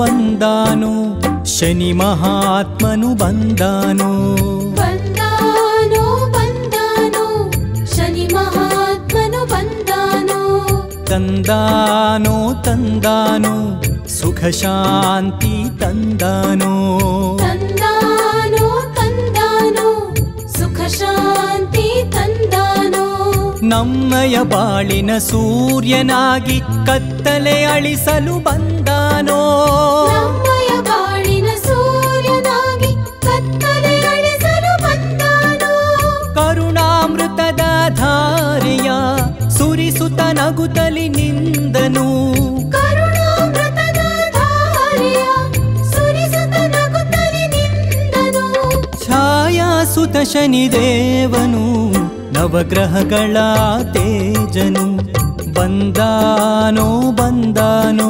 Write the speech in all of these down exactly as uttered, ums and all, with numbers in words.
ಬಂದಾನೋ ಶನಿ ಮಹಾತ್ಮನು ಬಂದಾನೋ ಬಂದಾನೋ ಬಂದಾನೋ ಶನಿ ಮಹಾತ್ಮನು ಬಂದಾನೋ ತಂದಾನೋ ತಂದಾನೋ ಸುಖ ಶಾಂತಿ ತಂದಾನೋ ತಂದಾನೋ ತಂದಾನೋ ಸುಖ ಶಾಂತಿ ತಂದಾನೋ ನಮ್ಮಯ ಬಾಳಿನ ಸೂರ್ಯನಾಗಿ ಕತ್ತಲೆ ಅಳಿಸಲು ಬಂದಾನೋ ನಮ್ಮಯ ಬಾಳಿನ ಸೂರ್ಯನಾಗಿ ಕತ್ತಲೆ ಅಳಿಸಲು ಬಂದಾನೋ ಕರುಣಾಮೃತದ ಧಾರೆಯ ಸುರಿಸುತ್ತ ನಗುತ್ತಲಿ ನಿಂದನು ಕರುಣಾಮೃತದ ಧಾರೆಯ ಸುರಿಸುತ್ತ ನಗುತ್ತಲಿ ನಿಂದನು ಛಾಯಾಸುತ ಶನಿದೇವನು ನವಗ್ರಹಗಳ ತೇಜನು ಬಂದಾನೋ ಬಂದಾನೋ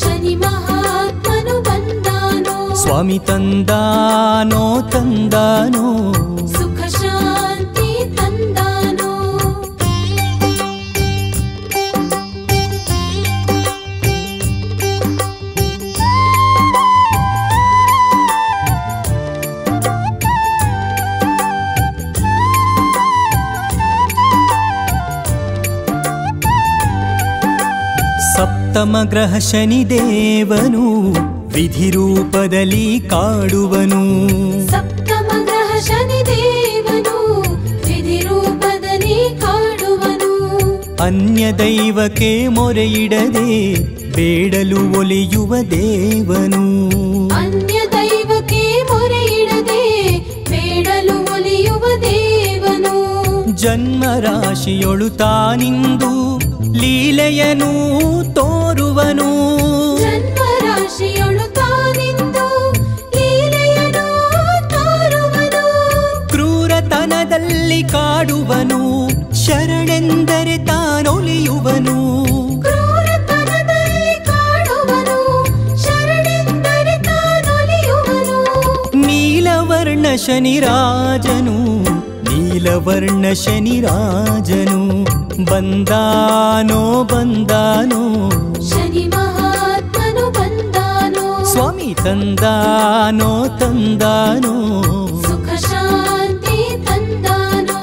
ಶನಿ ಮಹಾತ್ಮನು ಬಂದಾನೋ ಸ್ವಾಮಿ ತಂದಾನೋ ತಂದಾನೋ ಸುಖ ಶಾಂತಿ ತಂದಾನೋ ಸಪ್ತಮ ಗ್ರಹ ಶನಿದೇವನು ವಿಧಿ ರೂಪದಲ್ಲಿ ಕಾಡುವನು ಸಪ್ತಮ ಗ್ರಹ ಶನಿದೇವನು ವಿಧಿ ರೂಪದಲ್ಲಿ ಕಾಡುವನು ಅನ್ಯ ದೈವಕ್ಕೆ ಮೊರೆಯಿಡದೆ ಬೇಡಲು ಒಲಿಯುವ ದೇವನು ಅನ್ಯ ದೈವಕ್ಕೆ ಮೊರೆಯಿಡದೆ ಬೇಡಲು ಒಲಿಯುವ ದೇವನು ಜನ್ಮ ರಾಶಿಯೊಳು ತಾನಿಂದು ಲೀಲೆಯನು ತೋರುವನು ಜನ್ಮರಾಶಿಯೊಳು ತಾನಿಂದು ಲೀಲೆಯನು ತೋರುವನು ಕ್ರೂರತನದಲ್ಲಿ ಕಾಡುವನು ಶರಣೆಂದರೆ ತಾನೊಲಿಯುವನು ಕ್ರೂರತನದಲ್ಲಿ ಕಾಡುವನು ಶರಣೆಂದರೆ ತಾನೊಲಿಯುವನು ನೀಲವರ್ಣ ಶನಿರಾಜನು ನೀಲವರ್ಣ ಶನಿರಾಜನು ಬಂದಾನೋ ಬಂದಾನೋ ಶನಿ ಮಹಾತ್ಮನು ಬಂದಾನೋ ಸ್ವಾಮಿ ತಂದಾನೋ ತಂದಾನೋ ಸುಖ ಶಾಂತಿ ತಂದಾನೋ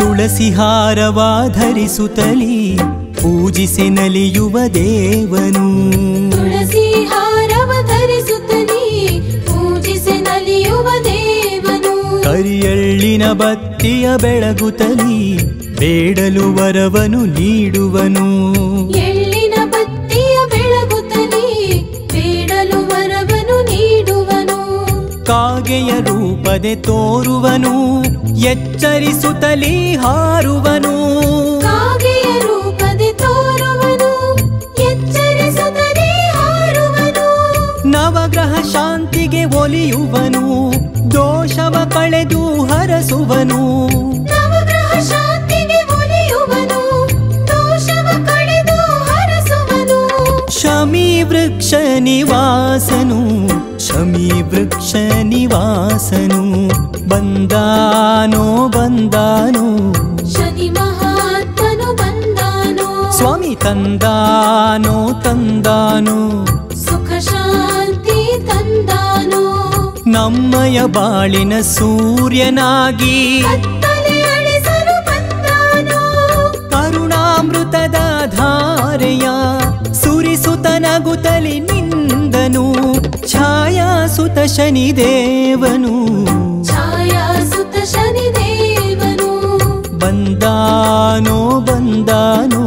ತುಳಸಿ ಹಾರವ ಧರಿಸುತ್ತಲೀ ಪೂಜಿಸಿ ನಲಿಯುವ ದೇವನು ತುಳಸಿ ಹಾರವ ಧರಿಸುತ್ತಲೀ ಪೂಜಿಸಿ ನಲಿಯುವ ದೇವನು ಕರಿಯಳ್ಳಿನ ಬತ್ತಿಯ ಬೆಳಗುತ್ತಲೀ ಬೇಡಲು ವರವನು ನೀಡುವನು ಎಳ್ಳಿನ ಬತ್ತಿಯ ಬೆಳಗುತ್ತಲೀ ಬೇಡಲು ವರವನು ನೀಡುವನು ಕಾಗೆಯ ರೂಪದೆ ತೋರುವನು ಎಚ್ಚರಿಸುತ್ತಲೀ ಹಾರುವನು ನವಗ್ರಹ ಶಾಂತಿಗೆ ಒಲಿಯುವನು ದೋಷವ ಕಳೆದು ಹರಸುವನು ನವಗ್ರಹ ಶಾಂತಿಗೆ ಒಲಿಯುವನು ದೋಷವ ಕಳೆದು ಹರಸುವನು ಶಮಿ ವೃಕ್ಷ ನಿವಾಸನು ಶಮಿ ವೃಕ್ಷ ನಿವಾಸನು ಬಂದಾನೋ ಬಂದಾನೋ ಶನಿ ಮಹಾತ್ಮನು ಬಂದಾನೋ ಸ್ವಾಮಿ ತಂದಾನೋ ತಂದಾನೋ ಸುಖ ಶಾಂತಿ ತಂದಾನೋ ನಮ್ಮಯ ಬಾಳಿನ ಸೂರ್ಯನಾಗಿ ಕತ್ತಲೆ ಅಳಿಸಲು ಬಂದಾನೋ ಕರುಣಾಮೃತದ ಧಾರೆಯ ಸುರಿಸುತ್ತ ನಗುತ್ತಲಿ ನಿಂದನು ಛಾಯಾಸುತ ಶನಿದೇವನು ಛಾಯಾಸುತ ಶನಿದೇವನು ಬಂದಾನೋ ಬಂದಾನೋ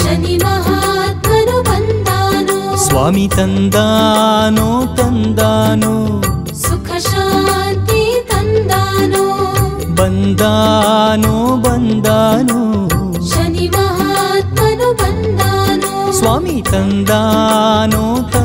ಶನಿ ಮಹಾತ್ಮನು ಬಂದಾನೋ ಸ್ವಾಮಿ ತಂದಾನೋ ತಂದಾನೋ ಸುಖ ಶಾಂತಿ ತಂದಾನೋ ಬಂದಾನೋ ಬಂದಾನೋ ಶನಿ ಮಹಾತ್ಮನು ಬಂದಾನೋ ಸ್ವಾಮಿ ತಂದಾನೋ